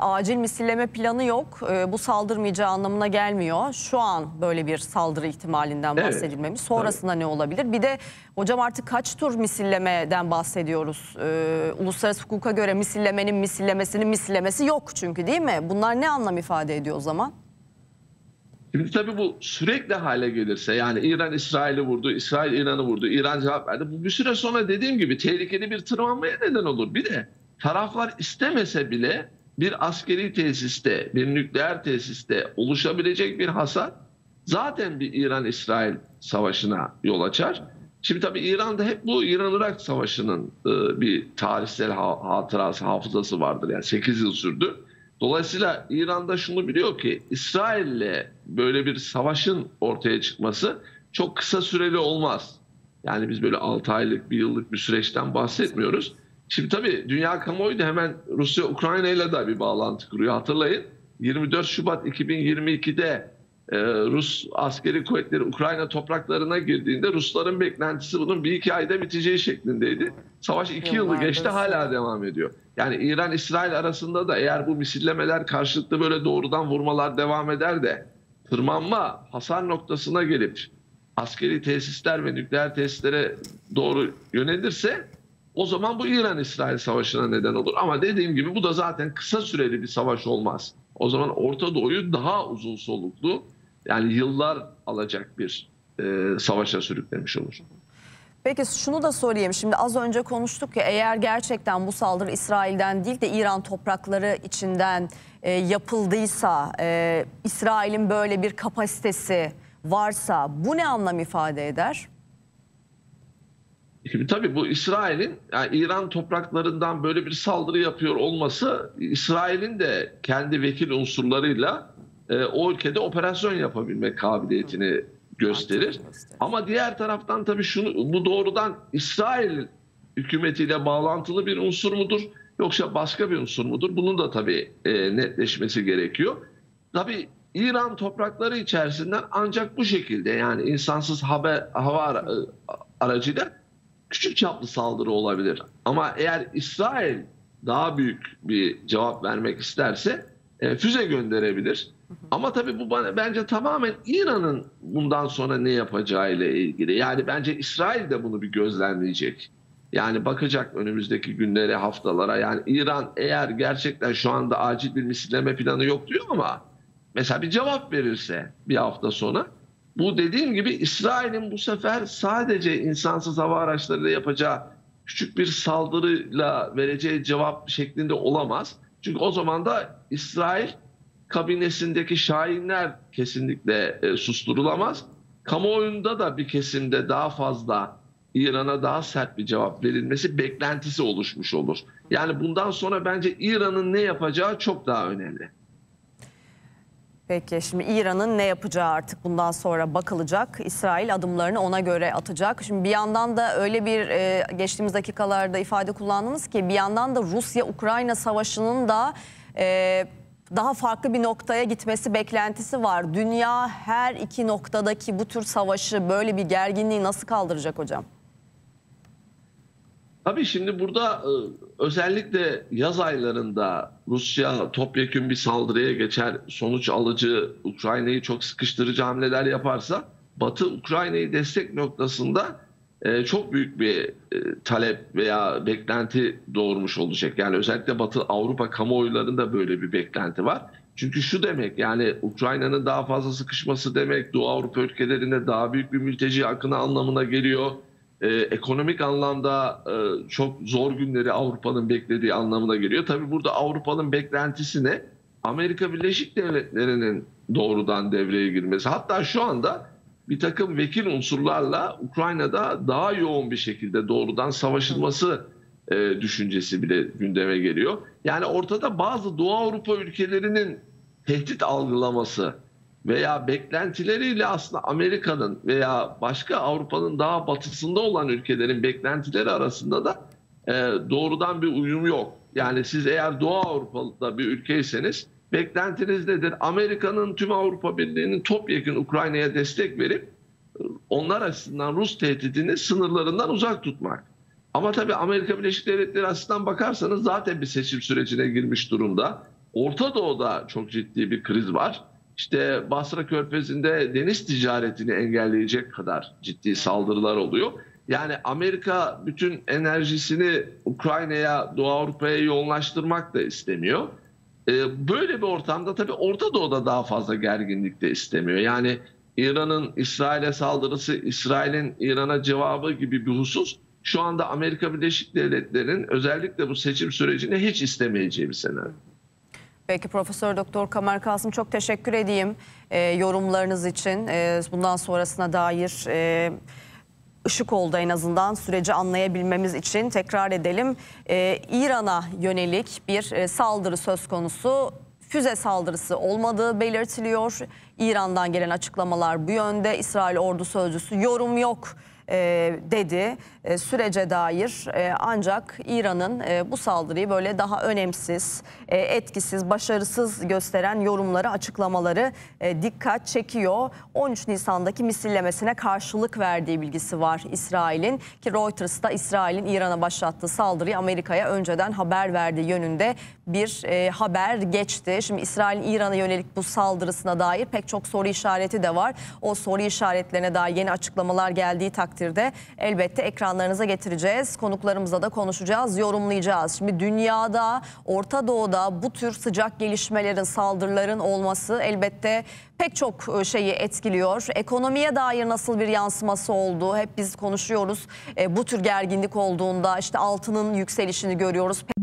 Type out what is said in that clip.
Acil misilleme planı yok. Bu saldırmayacağı anlamına gelmiyor. Şu an böyle bir saldırı ihtimalinden bahsedilmemiş. Sonrasında ne olabilir? Bir de hocam artık kaç tur misillemeden bahsediyoruz? Uluslararası hukuka göre misillemenin misillemesinin misillemesi yok çünkü, değil mi? Bunlar ne anlam ifade ediyor o zaman? Şimdi tabii bu sürekli hale gelirse, yani İran İsrail'i vurdu, İsrail İran'ı vurdu, İran cevap verdi. Bu bir süre sonra dediğim gibi tehlikeli bir tırmanmaya neden olur. Bir de taraflar istemese bile bir askeri tesiste, bir nükleer tesiste oluşabilecek bir hasar zaten bir İran-İsrail savaşına yol açar. Şimdi tabii İran'da hep bu İran-Irak savaşının bir tarihsel hatırası, hafızası vardır. Yani 8 yıl sürdü. Dolayısıyla İran'da şunu biliyor ki İsrail'le böyle bir savaşın ortaya çıkması çok kısa süreli olmaz. Yani biz böyle 6 aylık, 1 yıllık bir süreçten bahsetmiyoruz. Şimdi tabii dünya kamuoyu da hemen Rusya-Ukrayna ile de bir bağlantı kuruyor. Hatırlayın 24 Şubat 2022'de Rus askeri kuvvetleri Ukrayna topraklarına girdiğinde Rusların beklentisi bunun 1-2 ayda biteceği şeklindeydi. Savaş 2 yılı geçti, hala devam ediyor. Yani İran-İsrail arasında da eğer bu misillemeler karşılıklı böyle doğrudan vurmalar devam eder de tırmanma hasar noktasına gelip askeri tesisler ve nükleer tesislere doğru yönelirse o zaman bu İran-İsrail savaşına neden olur. Ama dediğim gibi bu da zaten kısa süreli bir savaş olmaz. O zaman Orta Doğu'yu daha uzun soluklu, yani yıllar alacak bir savaşa sürüklemiş olur. Peki şunu da sorayım. Şimdi az önce konuştuk ya, eğer gerçekten bu saldırı İsrail'den değil de İran toprakları içinden yapıldıysa, İsrail'in böyle bir kapasitesi varsa bu ne anlam ifade eder? Şimdi tabii bu İsrail'in, yani İran topraklarından böyle bir saldırı yapıyor olması, İsrail'in de kendi vekil unsurlarıyla o ülkede operasyon yapabilme kabiliyetini gösterir. Ama diğer taraftan tabii bu doğrudan İsrail hükümetiyle bağlantılı bir unsur mudur yoksa başka bir unsur mudur? Bunun da tabii netleşmesi gerekiyor. Tabii İran toprakları içerisinden ancak bu şekilde, yani insansız hava aracıyla küçük çaplı saldırı olabilir. Ama eğer İsrail daha büyük bir cevap vermek isterse füze gönderebilir. Ama tabii bu bence tamamen İran'ın bundan sonra ne yapacağıyla ilgili. Yani bence İsrail de bunu bir gözlemleyecek. Yani bakacak önümüzdeki günlere, haftalara. Yani İran eğer gerçekten şu anda acil bir misilleme planı yok diyor ama mesela bir cevap verirse bir hafta sonra, bu dediğim gibi İsrail'in bu sefer sadece insansız hava araçlarıyla yapacağı küçük bir saldırıyla vereceği cevap şeklinde olamaz. Çünkü o zaman da İsrail kabinesindeki şahinler kesinlikle susturulamaz. Kamuoyunda da bir kesimde daha fazla İran'a daha sert bir cevap verilmesi beklentisi oluşmuş olur. Yani bundan sonra bence İran'ın ne yapacağı çok daha önemli. Peki şimdi İran'ın ne yapacağı artık bundan sonra bakılacak. İsrail adımlarını ona göre atacak. Şimdi bir yandan da öyle bir geçtiğimiz dakikalarda ifade kullandınız ki bir yandan da Rusya-Ukrayna savaşının da daha farklı bir noktaya gitmesi beklentisi var. Dünya her iki noktadaki bu tür savaşı, böyle bir gerginliği nasıl kaldıracak hocam? Tabii şimdi burada özellikle yaz aylarında Rusya topyekün bir saldırıya geçer, sonuç alıcı, Ukrayna'yı çok sıkıştırıcı hamleler yaparsa Batı Ukrayna'yı destek noktasında çok büyük bir talep veya beklenti doğurmuş olacak. Yani özellikle Batı Avrupa kamuoylarında böyle bir beklenti var. Çünkü şu demek, yani Ukrayna'nın daha fazla sıkışması demek Doğu Avrupa ülkelerinde daha büyük bir mülteci akını anlamına geliyor. Ekonomik anlamda çok zor günleri Avrupa'nın beklediği anlamına geliyor. Tabii burada Avrupa'nın beklentisi ne? Amerika Birleşik Devletleri'nin doğrudan devreye girmesi. Hatta şu anda bir takım vekil unsurlarla Ukrayna'da daha yoğun bir şekilde doğrudan savaşılması düşüncesi bile gündeme geliyor. Yani ortada bazı Doğu Avrupa ülkelerinin tehdit algılaması veya beklentileriyle aslında Amerika'nın veya başka Avrupa'nın daha batısında olan ülkelerin beklentileri arasında da doğrudan bir uyum yok. Yani siz eğer Doğu Avrupa'da bir ülkeyseniz beklentiniz nedir? Amerika'nın tüm Avrupa Birliği'nin topyekun Ukrayna'ya destek verip onlar açısından Rus tehdidini sınırlarından uzak tutmak. Ama tabii Amerika Birleşik Devletleri açısından bakarsanız zaten bir seçim sürecine girmiş durumda. Orta Doğu'da çok ciddi bir kriz var. İşte Basra Körfezi'nde deniz ticaretini engelleyecek kadar ciddi saldırılar oluyor. Yani Amerika bütün enerjisini Ukrayna'ya, Doğu Avrupa'ya yoğunlaştırmak da istemiyor. Böyle bir ortamda tabii Orta Doğu'da daha fazla gerginlik de istemiyor. Yani İran'ın İsrail'e saldırısı, İsrail'in İran'a cevabı gibi bir husus şu anda Amerika Birleşik Devletleri'nin özellikle bu seçim sürecini hiç istemeyeceği bir senaryo. Peki Profesör Doktor Kamer Kasım, çok teşekkür edeyim yorumlarınız için. Bundan sonrasına dair ışık oldu en azından, süreci anlayabilmemiz için. Tekrar edelim, İran'a yönelik bir saldırı söz konusu. Füze saldırısı olmadığı belirtiliyor. İran'dan gelen açıklamalar bu yönde. İsrail ordu sözcüsü yorum yok dedi sürece dair. Ancak İran'ın bu saldırıyı böyle daha önemsiz, etkisiz, başarısız gösteren yorumları, açıklamaları dikkat çekiyor. 13 Nisan'daki misillemesine karşılık verdiği bilgisi var İsrail'in, ki Reuters'ta İsrail'in İran'a başlattığı saldırıyı Amerika'ya önceden haber verdiği yönünde bir haber geçti. Şimdi İsrail'in İran'a yönelik bu saldırısına dair pek çok soru işareti de var. O soru işaretlerine dair yeni açıklamalar geldiği takdirde elbette ekranlarınıza getireceğiz. Konuklarımızla da konuşacağız, yorumlayacağız. Şimdi dünyada, Orta Doğu'da bu tür sıcak gelişmelerin, saldırıların olması elbette pek çok şeyi etkiliyor. Ekonomiye dair nasıl bir yansıması oldu? Hep biz konuşuyoruz. Bu tür gerginlik olduğunda işte altının yükselişini görüyoruz.